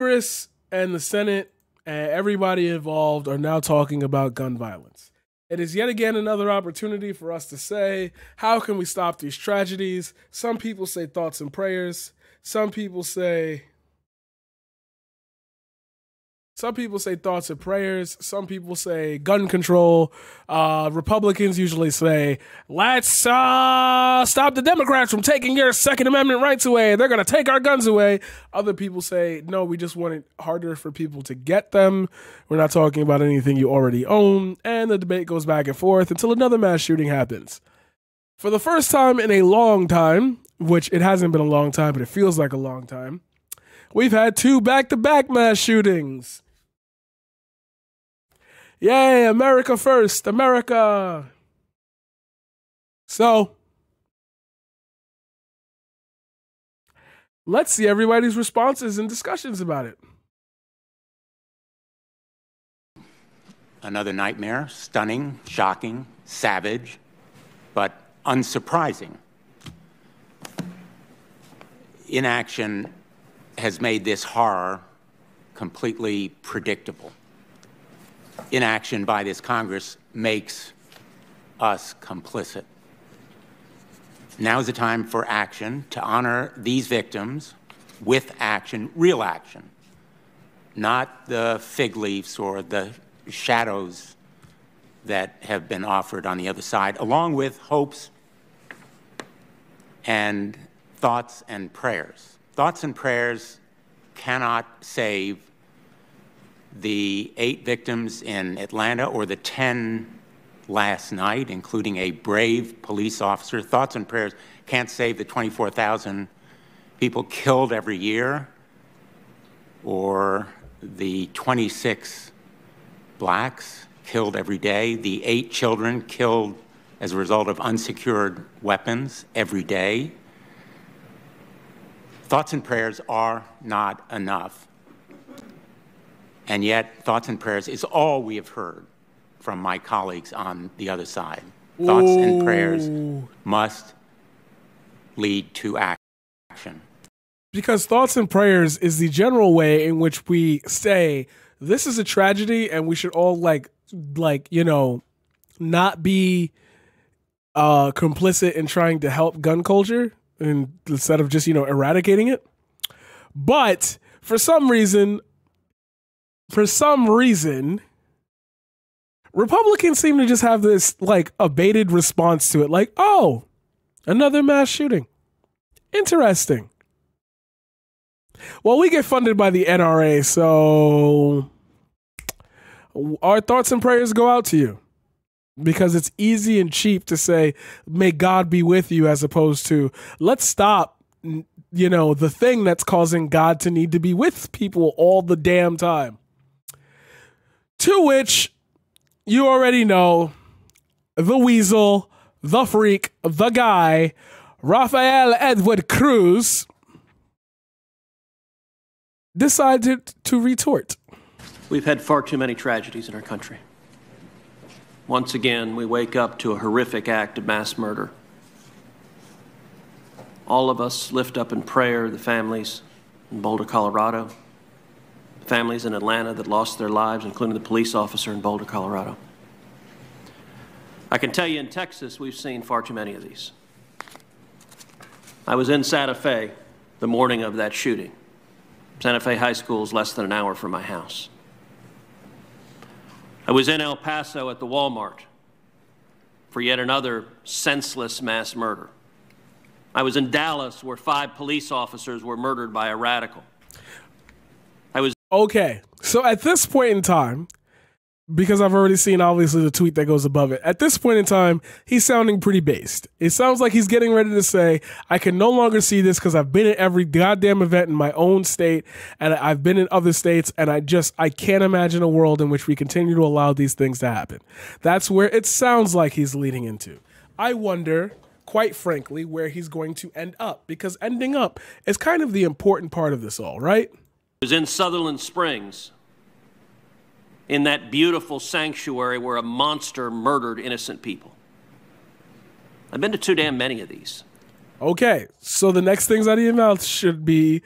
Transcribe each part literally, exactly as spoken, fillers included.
Congress and the Senate and everybody involved are now talking about gun violence. It is yet again another opportunity for us to say, how can we stop these tragedies? Some people say thoughts and prayers. Some people say... Some people say thoughts and prayers. Some people say gun control. Uh, Republicans usually say, let's uh, stop the Democrats from taking your Second Amendment rights away. They're going to take our guns away. Other people say, no, we just want it harder for people to get them. We're not talking about anything you already own. And the debate goes back and forth until another mass shooting happens. For the first time in a long time, which it hasn't been a long time, but it feels like a long time, we've had two back-to-back mass shootings. Yay, America first, America. So, let's see everybody's responses and discussions about it. Another nightmare, stunning, shocking, savage, but unsurprising. Inaction has made this horror completely predictable. Inaction by this Congress makes us complicit. Now is the time for action to honor these victims with action, real action, not the fig leaves or the shadows that have been offered on the other side, along with hopes and thoughts and prayers. Thoughts and prayers cannot save the eight victims in Atlanta, or the ten last night, including a brave police officer. Thoughts and prayers can't save the twenty-four thousand people killed every year, or the twenty-six blacks killed every day, the eight children killed as a result of unsecured weapons every day. Thoughts and prayers are not enough. And yet, thoughts and prayers is all we have heard from my colleagues on the other side. Ooh. Thoughts and prayers must lead to action. Because thoughts and prayers is the general way in which we say, this is a tragedy and we should all, like, like you know, not be uh, complicit in trying to help gun culture and instead of just, you know, eradicating it. But for some reason... For some reason, Republicans seem to just have this, like, abated response to it. Like, oh, another mass shooting. Interesting. Well, we get funded by the N R A, so our thoughts and prayers go out to you. Because it's easy and cheap to say, may God be with you, as opposed to, let's stop, you know, the thing that's causing God to need to be with people all the damn time. To which you already know the weasel, the freak, the guy, Rafael Edward Cruz, decided to retort. We've had far too many tragedies in our country. Once again, we wake up to a horrific act of mass murder. All of us lift up in prayer the families in Boulder, Colorado. Families in Atlanta that lost their lives, including the police officer in Boulder, Colorado. I can tell you in Texas, we've seen far too many of these. I was in Santa Fe the morning of that shooting. Santa Fe High School is less than an hour from my house. I was in El Paso at the Walmart for yet another senseless mass murder. I was in Dallas where five police officers were murdered by a radical. Okay, so at this point in time, because I've already seen, obviously, the tweet that goes above it, at this point in time, he's sounding pretty based. It sounds like he's getting ready to say, I can no longer see this because I've been at every goddamn event in my own state, and I've been in other states, and I just, I can't imagine a world in which we continue to allow these things to happen. That's where it sounds like he's leading into. I wonder, quite frankly, where he's going to end up, because ending up is kind of the important part of this all, right? I was in Sutherland Springs, in that beautiful sanctuary where a monster murdered innocent people. I've been to too damn many of these. Okay, so the next things out of your mouth should be,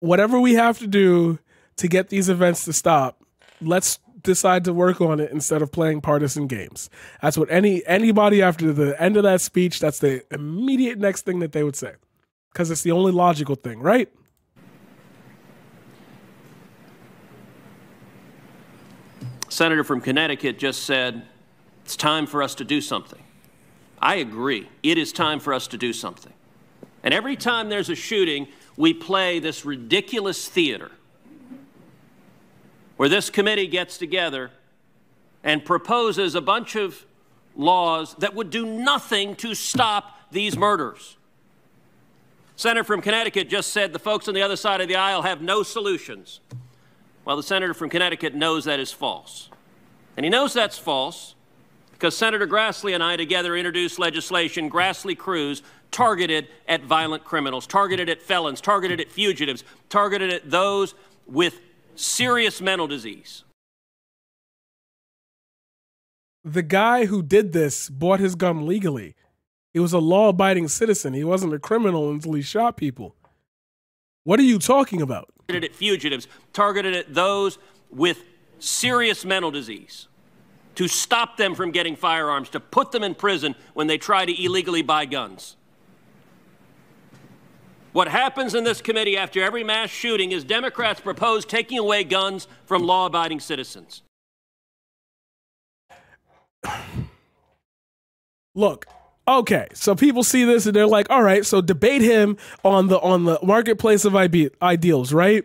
whatever we have to do to get these events to stop, let's decide to work on it instead of playing partisan games. That's what any anybody after the end of that speech, that's the immediate next thing that they would say, because it's the only logical thing, right? Senator from Connecticut just said, it's time for us to do something. I agree. It is time for us to do something. And every time there's a shooting, we play this ridiculous theater where this committee gets together and proposes a bunch of laws that would do nothing to stop these murders. Senator from Connecticut just said the folks on the other side of the aisle have no solutions. Well, the senator from Connecticut knows that is false. And he knows that's false because Senator Grassley and I together introduced legislation, Grassley-Cruz, targeted at violent criminals, targeted at felons, targeted at fugitives, targeted at those with serious mental disease. The guy who did this bought his gun legally. He was a law-abiding citizen. He wasn't a criminal until he shot people. What are you talking about? Targeted at fugitives, targeted at those with serious mental disease, to stop them from getting firearms, to put them in prison when they try to illegally buy guns. What happens in this committee after every mass shooting is Democrats propose taking away guns from law-abiding citizens. Look. Okay, so people see this and they're like, all right, so debate him on the on the marketplace of ideals, right?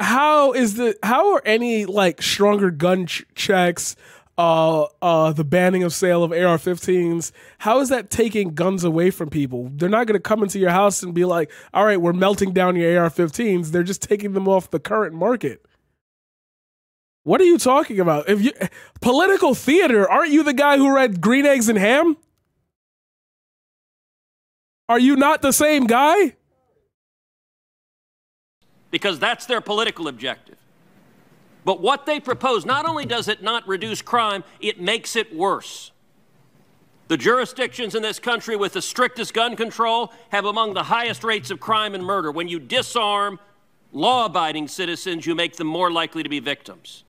How is the how are any like stronger gun ch checks, uh uh the banning of sale of A R fifteens, how is that taking guns away from people? They're not going to come into your house and be like, "All right, we're melting down your A R fifteens." They're just taking them off the current market. What are you talking about? If you political theater, aren't you the guy who read Green Eggs and Ham? Are you not the same guy? Because that's their political objective. But what they propose, not only does it not reduce crime, it makes it worse. The jurisdictions in this country with the strictest gun control have among the highest rates of crime and murder. When you disarm law-abiding citizens, you make them more likely to be victims.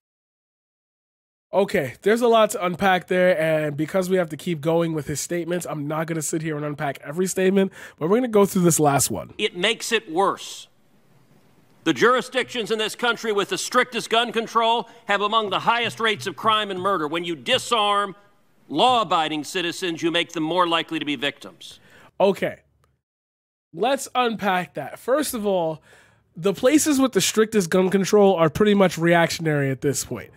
Okay, there's a lot to unpack there, and because we have to keep going with his statements, I'm not going to sit here and unpack every statement, but we're going to go through this last one. It makes it worse. The jurisdictions in this country with the strictest gun control have among the highest rates of crime and murder. When you disarm law-abiding citizens, you make them more likely to be victims. Okay, let's unpack that. First of all, the places with the strictest gun control are pretty much reactionary at this point.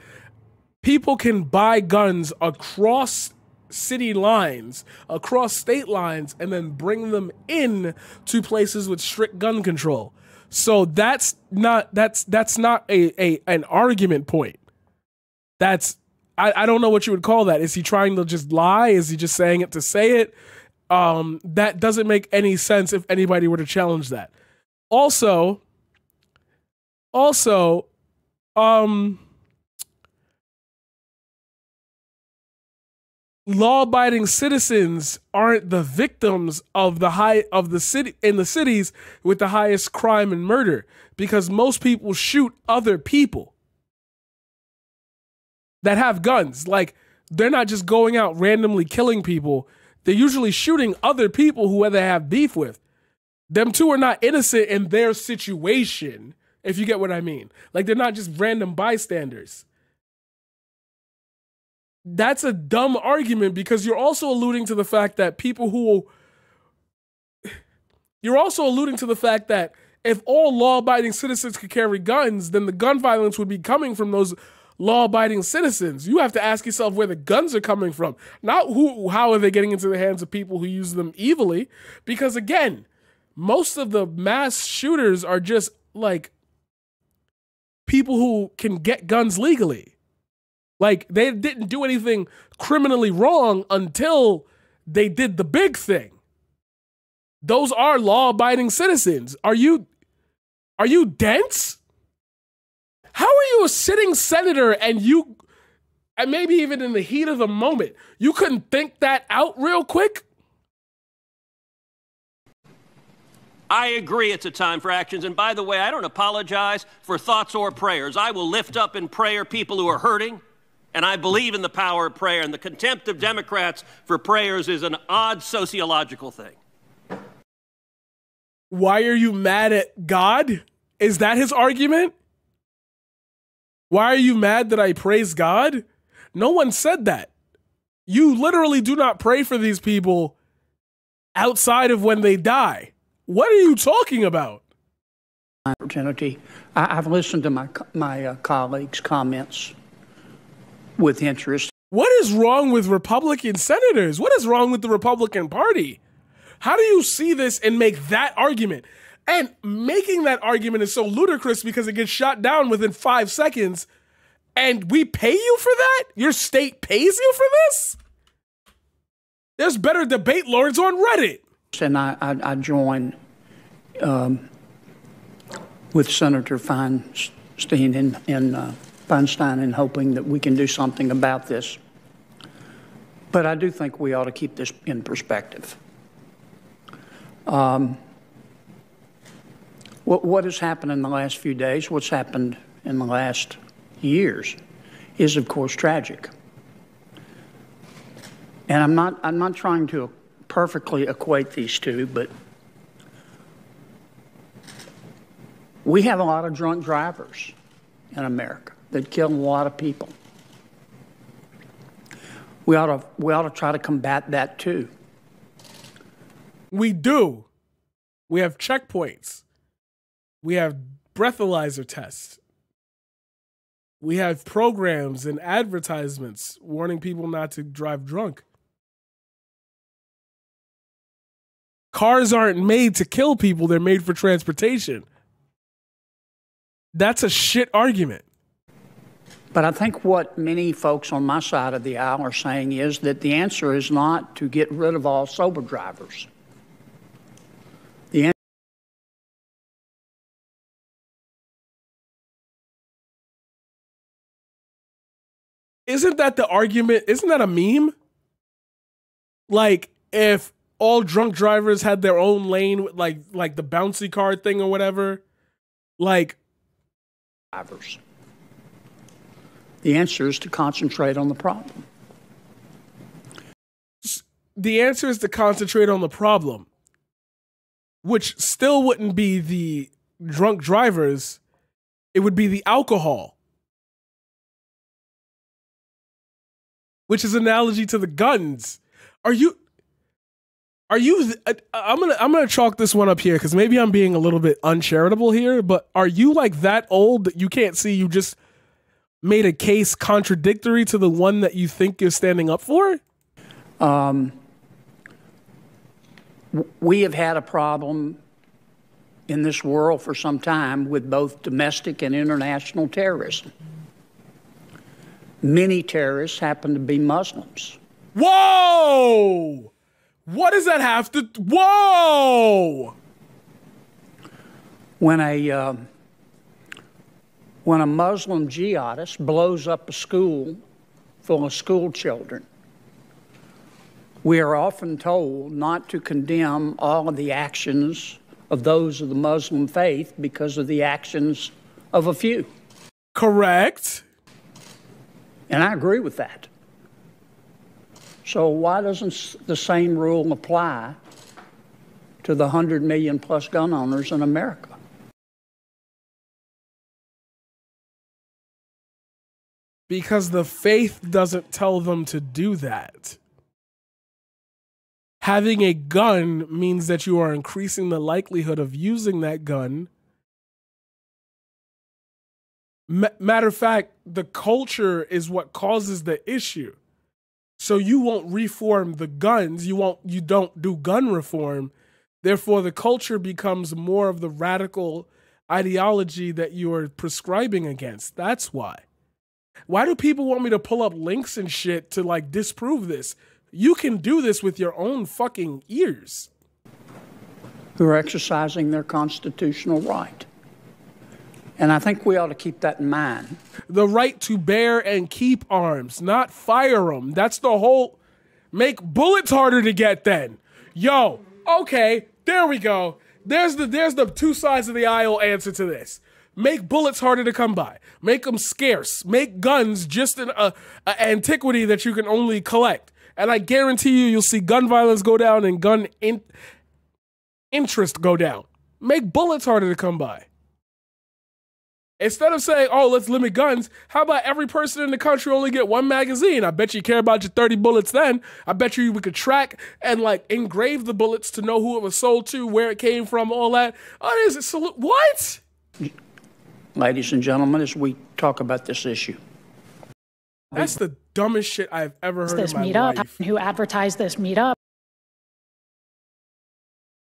People can buy guns across city lines, across state lines, and then bring them in to places with strict gun control. So that's not that's that's not a, a an argument point. That's I, I don't know what you would call that. Is he trying to just lie? Is he just saying it to say it? Um, that doesn't make any sense if anybody were to challenge that. Also. Also, um, law-abiding citizens aren't the victims of the high of the city in the cities with the highest crime and murder, because most people shoot other people that have guns. Like, they're not just going out randomly killing people. They're usually shooting other people who they have beef with. Them two are not innocent in their situation. If you get what I mean. Like, they're not just random bystanders. That's a dumb argument because you're also alluding to the fact that people who... You're also alluding to the fact that if all law-abiding citizens could carry guns, then the gun violence would be coming from those law-abiding citizens. You have to ask yourself where the guns are coming from. Not who, how are they getting into the hands of people who use them evilly. Because, again, most of the mass shooters are just, like... people who can get guns legally. Like, they didn't do anything criminally wrong until they did the big thing. Those are law-abiding citizens. Are you, are you dense? How are you a sitting senator and you, and maybe even in the heat of the moment, you couldn't think that out real quick? I agree it's a time for actions. And by the way, I don't apologize for thoughts or prayers. I will lift up in prayer people who are hurting, and I believe in the power of prayer. And the contempt of Democrats for prayers is an odd sociological thing. Why are you mad at God? Is that his argument? Why are you mad that I praise God? No one said that. You literally do not pray for these people outside of when they die. What are you talking about? Opportunity. I, I've listened to my my uh, colleagues' comments with interest. What is wrong with Republican senators? What is wrong with the Republican Party? How do you see this and make that argument? And making that argument is so ludicrous because it gets shot down within five seconds. And we pay you for that? Your state pays you for this? There's better debate lords on Reddit. And I, I, I join um, with Senator Feinstein in, in, uh, Feinstein in hoping that we can do something about this. But I do think we ought to keep this in perspective. Um, what, what has happened in the last few days, what's happened in the last years is, of course, tragic. And I'm not, I'm not trying to perfectly equate these two, but we have a lot of drunk drivers in America that kill a lot of people. We ought to, we ought to try to combat that too. We do. We have checkpoints. We have breathalyzer tests. We have programs and advertisements warning people not to drive drunk. Cars aren't made to kill people. They're made for transportation. That's a shit argument. But I think what many folks on my side of the aisle are saying is that the answer is not to get rid of all sober drivers. Isn't that the argument? Isn't that a meme? Like, if all drunk drivers had their own lane, with like like the bouncy car thing or whatever, like drivers. The answer is to concentrate on the problem. The answer is to concentrate on the problem, which still wouldn't be the drunk drivers. It would be the alcohol, which is analogy to the guns. Are you, are you, I'm going to, I'm going to chalk this one up here because maybe I'm being a little bit uncharitable here, but are you like that old that you can't see you just made a case contradictory to the one that you think you're standing up for? Um, we have had a problem in this world for some time with both domestic and international terrorism. Many terrorists happen to be Muslims. Whoa! What does that have to... Whoa! When a, uh, when a Muslim jihadist blows up a school full of school children, we are often told not to condemn all of the actions of those of the Muslim faith because of the actions of a few. Correct. And I agree with that. So why doesn't the same rule apply to the one hundred million plus gun owners in America? Because the faith doesn't tell them to do that. Having a gun means that you are increasing the likelihood of using that gun. Matter of fact, the culture is what causes the issue. So you won't reform the guns. You won't, you don't do gun reform. Therefore, the culture becomes more of the radical ideology that you're prescribing against. That's why. Why do people want me to pull up links and shit to like disprove this? You can do this with your own fucking ears. Who are exercising their constitutional right. And I think we ought to keep that in mind. The right to bear and keep arms, not fire them. That's the whole, make bullets harder to get then. Yo, okay, there we go. There's the, there's the two sides of the aisle answer to this. Make bullets harder to come by. Make them scarce. Make guns just an uh, uh, antiquity that you can only collect. And I guarantee you, you'll see gun violence go down and gun in interest go down. Make bullets harder to come by. Instead of saying, oh, let's limit guns, how about every person in the country only get one magazine? I bet you care about your thirty bullets then. I bet you we could track and, like, engrave the bullets to know who it was sold to, where it came from, all that. Oh, there's a salute. What? Ladies and gentlemen, as we talk about this issue. That's the dumbest shit I've ever heard this in my meetup, life. Who advertised this meetup.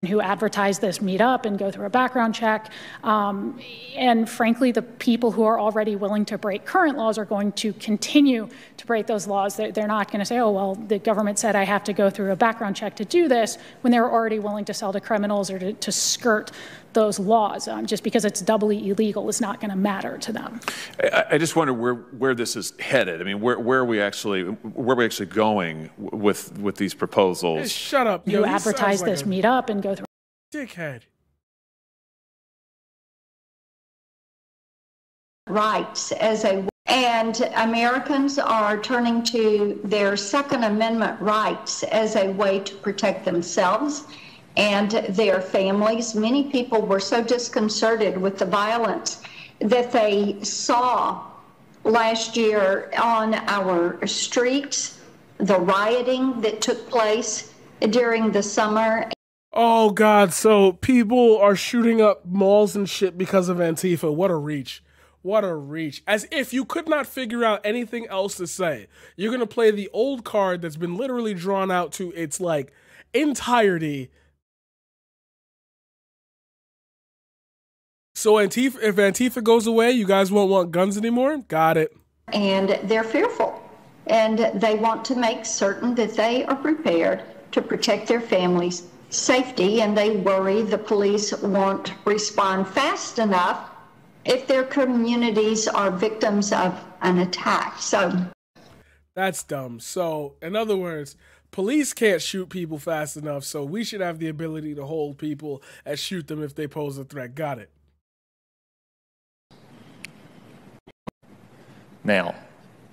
Who advertise this meetup and go through a background check. Um, and frankly, the people who are already willing to break current laws are going to continue to break those laws. They're, they're not going to say, oh, well, the government said I have to go through a background check to do this, when they're already willing to sell to criminals or to, to skirt those laws. Um, just because it's doubly illegal is not going to matter to them. I, I just wonder where, where this is headed. I mean, where, where are we actually, where are we actually going with, with these proposals? Hey, shut up. You advertise this like meetup and go through. Dickhead. Rights as a, and Americans are turning to their Second Amendment rights as a way to protect themselves and their families. Many people were so disconcerted with the violence that they saw last year on our streets, the rioting that took place during the summer. Oh, God. So people are shooting up malls and shit because of Antifa. What a reach. What a reach. As if you could not figure out anything else to say. You're going to play the old card that's been literally drawn out to its, like, entirety. So Antifa, if Antifa goes away, you guys won't want guns anymore? Got it. And they're fearful. And they want to make certain that they are prepared to protect their families' safety, and they worry the police won't respond fast enough if their communities are victims of an attack. So that's dumb. So in other words, police can't shoot people fast enough, so we should have the ability to hold people and shoot them if they pose a threat. Got it. Now,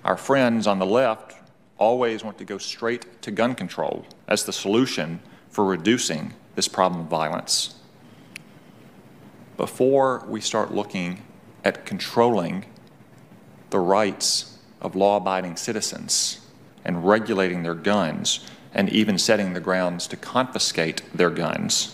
our friends on the left always want to go straight to gun control as the solution for reducing this problem of violence. Before we start looking at controlling the rights of law-abiding citizens and regulating their guns and even setting the grounds to confiscate their guns.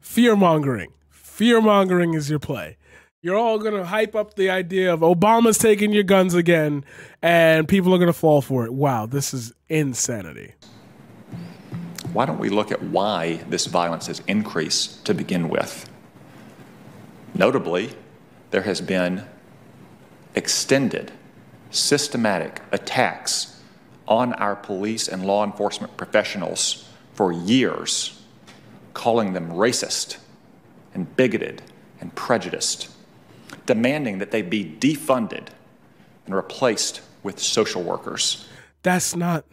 Fear-mongering. Fear-mongering is your play. You're all going to hype up the idea of Obama's taking your guns again, and people are going to fall for it. Wow, this is insanity. Why don't we look at why this violence has increased to begin with? Notably, there has been extended, systematic attacks on our police and law enforcement professionals for years, calling them racist and bigoted and prejudiced, demanding that they be defunded and replaced with social workers. That's not...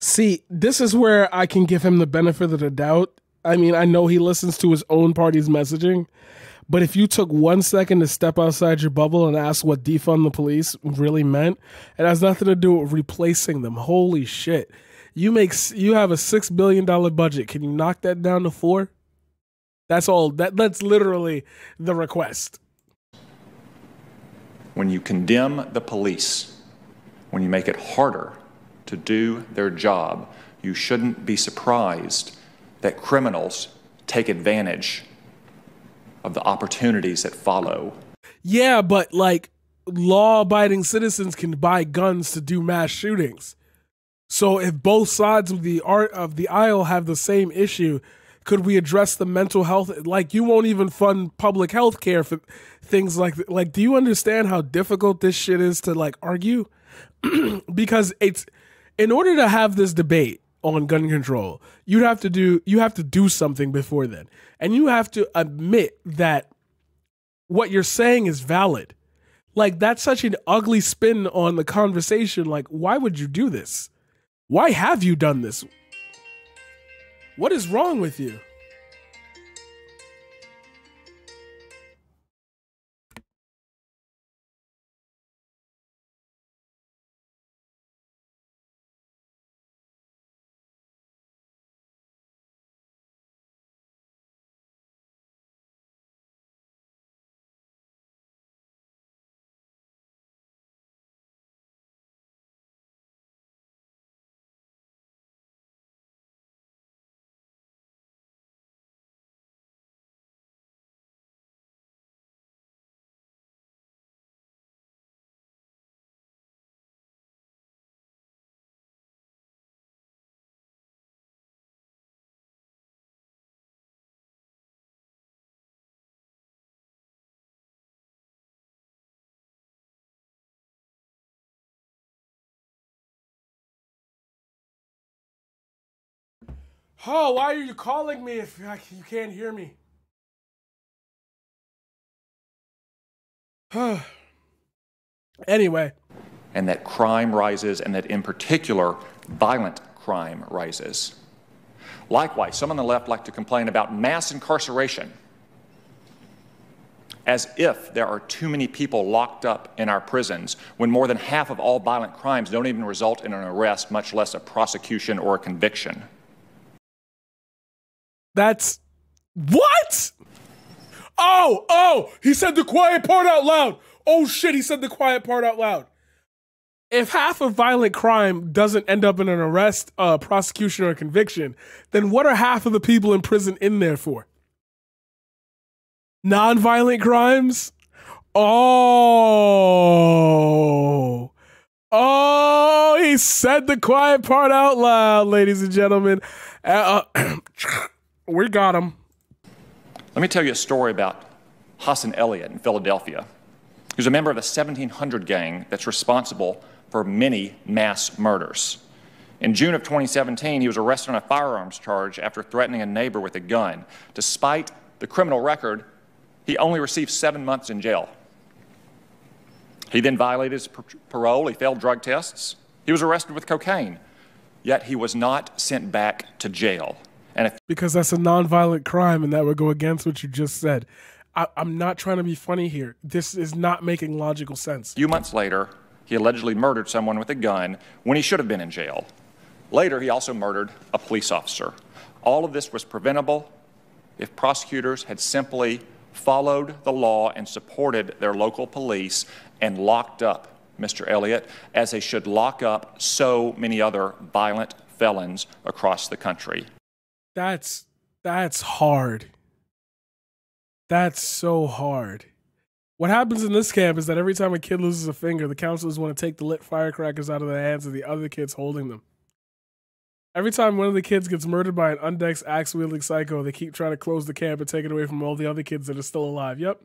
See, this is where I can give him the benefit of the doubt. I mean, I know he listens to his own party's messaging, but if you took one second to step outside your bubble and ask what defund the police really meant, it has nothing to do with replacing them. Holy shit. You make, you have a six billion dollar budget. Can you knock that down to four? That's all. That, that's literally the request. When you condemn the police, when you make it harder to do their job, you shouldn't be surprised that criminals take advantage of the opportunities that follow. Yeah, but like law-abiding citizens can buy guns to do mass shootings. So if both sides of the art of the aisle have the same issue, could we address the mental health? Like, you won't even fund public health care for things like that. Like, do you understand how difficult this shit is to, like, argue? Because it's, in order to have this debate on gun control, you'd have to do, you have to do something before then. And you have to admit that what you're saying is valid. Like, that's such an ugly spin on the conversation. Like, why would you do this? Why have you done this? What is wrong with you? Oh, why are you calling me if you can't hear me? Anyway. And that crime rises, and that in particular, violent crime rises. Likewise, some on the left like to complain about mass incarceration, as if there are too many people locked up in our prisons, when more than half of all violent crimes don't even result in an arrest, much less a prosecution or a conviction. That's... What? Oh, oh, he said the quiet part out loud. Oh shit, he said the quiet part out loud. If half of violent crime doesn't end up in an arrest, uh, prosecution, or a conviction, then what are half of the people in prison in there for? Non-violent crimes? Oh. Oh, he said the quiet part out loud, ladies and gentlemen. Uh, we got him. Let me tell you a story about Hassan Elliott in Philadelphia. He was a member of the seventeen hundred gang that's responsible for many mass murders. In June of twenty seventeen, he was arrested on a firearms charge after threatening a neighbor with a gun. Despite the criminal record, he only received seven months in jail. He then violated his parole. He failed drug tests. He was arrested with cocaine, yet he was not sent back to jail. And if because that's a nonviolent crime, and that would go against what you just said. I I'm not trying to be funny here. This is not making logical sense. A few months later, he allegedly murdered someone with a gun when he should have been in jail. Later, he also murdered a police officer. All of this was preventable if prosecutors had simply followed the law and supported their local police and locked up Mister Elliott, as they should lock up so many other violent felons across the country. That's, that's hard. That's so hard. What happens in this camp is that every time a kid loses a finger, the counselors want to take the lit firecrackers out of the hands of the other kids holding them. Every time one of the kids gets murdered by an undecked, axe-wielding psycho, they keep trying to close the camp and take it away from all the other kids that are still alive. Yep.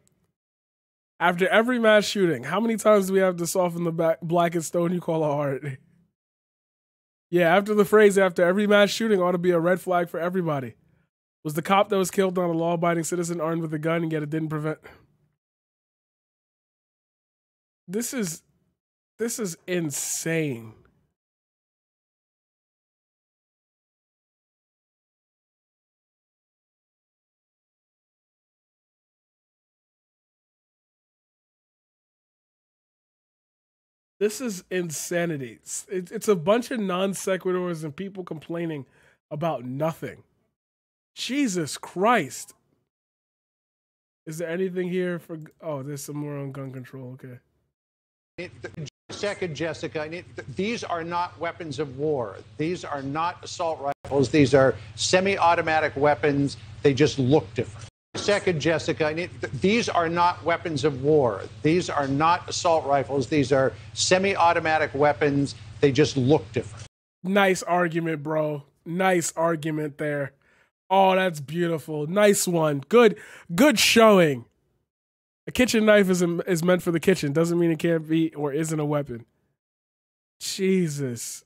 After every mass shooting, how many times do we have to soften the back blackest stone you call a heart? Yeah, after the phrase, after every mass shooting ought to be a red flag for everybody. Was the cop that was killed not a law-abiding citizen armed with a gun, and yet it didn't prevent... This is... This is insane. This is insanity. It's, it's a bunch of non sequiturs and people complaining about nothing. Jesus Christ. Is there anything here for... Oh, there's some more on gun control. Okay. It, second, Jessica, it, these are not weapons of war. These are not assault rifles. These are semi-automatic weapons. They just look different. Second, Jessica, I need, th these are not weapons of war. These are not assault rifles. These are semi-automatic weapons. They just look different. Nice argument, bro. Nice argument there. Oh, that's beautiful. Nice one. Good, good showing. A kitchen knife is, a, is meant for the kitchen. Doesn't mean it can't be or isn't a weapon. Jesus.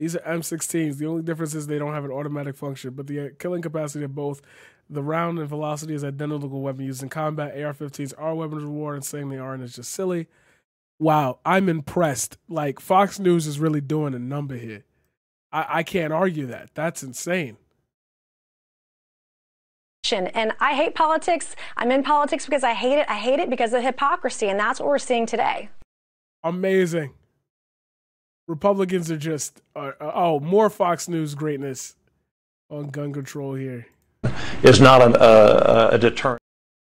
These are M sixteens. The only difference is they don't have an automatic function, but the killing capacity of both the round and velocity is identical to weapon used in combat. A R fifteens are weapons of war, and saying they aren't is just silly. Wow, I'm impressed. Like, Fox News is really doing a number here. I, I can't argue that. That's insane. And I hate politics. I'm in politics because I hate it. I hate it because of hypocrisy, and that's what we're seeing today. Amazing. Republicans are just, are, oh, more Fox News greatness on gun control here. It's not an, uh, a deterrent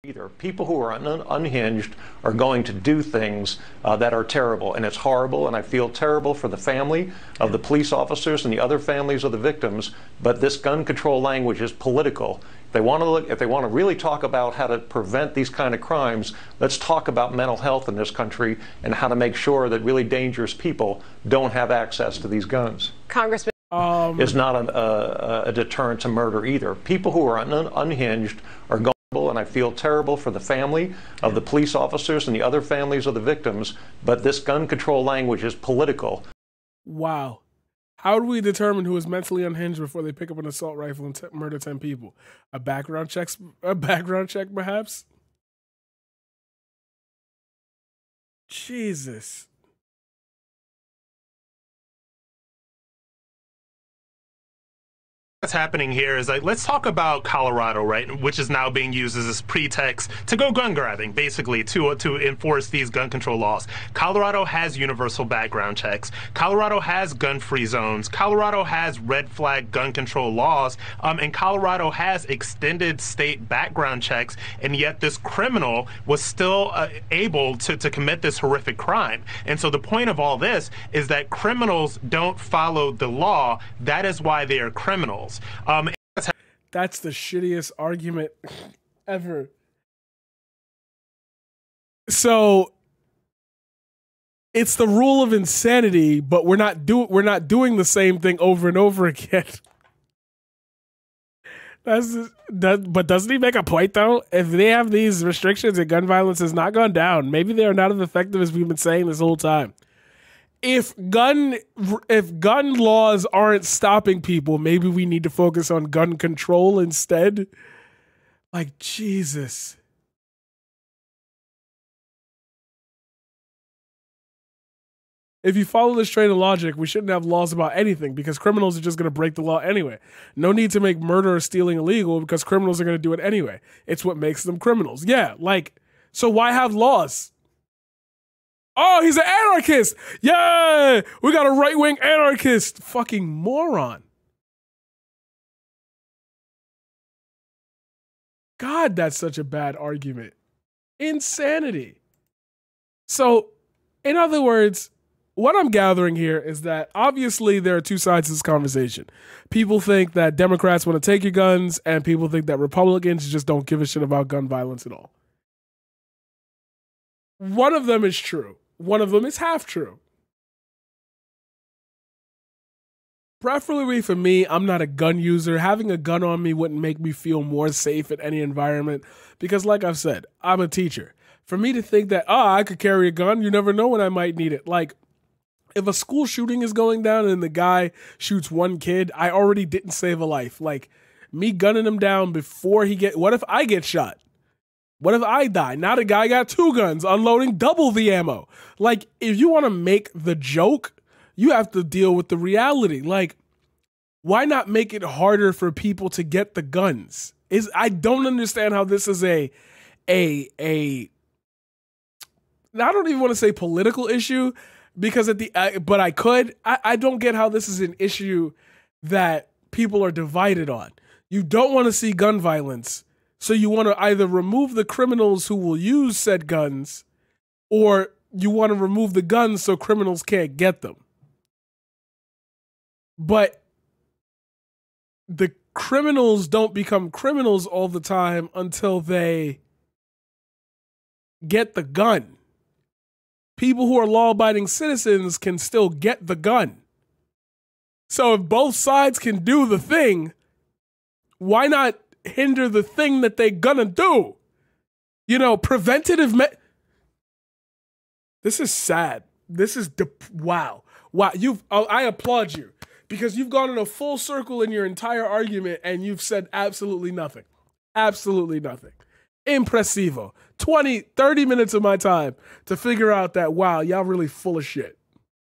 either. People who are un unhinged are going to do things uh, that are terrible, and it's horrible, and I feel terrible for the family of the police officers and the other families of the victims, but this gun control language is political. If they want to look, if they want to really talk about how to prevent these kind of crimes, let's talk about mental health in this country and how to make sure that really dangerous people don't have access to these guns. Congressman um, is not an, uh, a deterrent to murder either. People who are un unhinged are going, and I feel terrible for the family of the police officers and the other families of the victims, but this gun control language is political. Wow. How do we determine who is mentally unhinged before they pick up an assault rifle and t murder ten people? A background check, a background check, perhaps? Jesus. What's happening here is, like, let's talk about Colorado, right, which is now being used as this pretext to go gun grabbing, basically, to to enforce these gun control laws. Colorado has universal background checks. Colorado has gun-free zones. Colorado has red flag gun control laws, um, and Colorado has extended state background checks, and yet this criminal was still uh, able to, to commit this horrific crime. And so the point of all this is that criminals don't follow the law. That is why they are criminals. Um, That's the shittiest argument ever. So it's the rule of insanity, but we're not do we're not doing the same thing over and over again. That's that, but doesn't he make a point though? If they have these restrictions and gun violence has not gone down, maybe they are not as effective as we've been saying this whole time. If gun if gun laws aren't stopping people, maybe we need to focus on gun control instead. Like, Jesus. If you follow this train of logic, we shouldn't have laws about anything because criminals are just going to break the law anyway. No need to make murder or stealing illegal because criminals are going to do it anyway. It's what makes them criminals. Yeah, like, so why have laws? Oh, he's an anarchist. Yeah, we got a right-wing anarchist. Fucking moron. God, that's such a bad argument. Insanity. So, in other words, what I'm gathering here is that obviously there are two sides to this conversation. People think that Democrats want to take your guns, and people think that Republicans just don't give a shit about gun violence at all. One of them is true. One of them is half true. Preferably for me, I'm not a gun user. Having a gun on me wouldn't make me feel more safe in any environment because, like I've said, I'm a teacher. For me to think that, ah, oh, I could carry a gun, you never know when I might need it. Like, if a school shooting is going down and the guy shoots one kid, I already didn't save a life. Like, me gunning him down before he get, what if I get shot? What if I die? Now the guy got two guns, unloading double the ammo. Like, if you want to make the joke, you have to deal with the reality. Like, why not make it harder for people to get the guns? Is I don't understand how this is a, a, a, I don't even want to say political issue because at the, I, but I could, I, I don't get how this is an issue that people are divided on. You don't want to see gun violence. So you want to either remove the criminals who will use said guns or you want to remove the guns so criminals can't get them. But the criminals don't become criminals all the time until they get the gun. People who are law-abiding citizens can still get the gun. So if both sides can do the thing, why not hinder the thing that they're gonna do? You know, preventative me- This is sad. This is de wow. Wow, you've I, I applaud you because you've gone in a full circle in your entire argument and you've said absolutely nothing. Absolutely nothing. Impressivo. twenty, thirty minutes of my time to figure out that wow, y'all really full of shit.